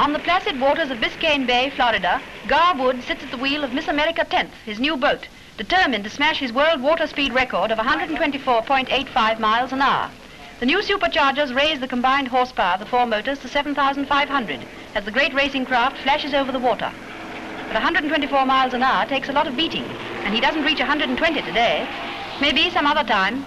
On the placid waters of Biscayne Bay, Florida, Gar Wood sits at the wheel of Miss America 10th, his new boat, determined to smash his world water speed record of 124.85 miles an hour. The new superchargers raise the combined horsepower of the four motors to 7,500 as the great racing craft flashes over the water. But 124 miles an hour takes a lot of beating, and he doesn't reach 120 today. Maybe some other time.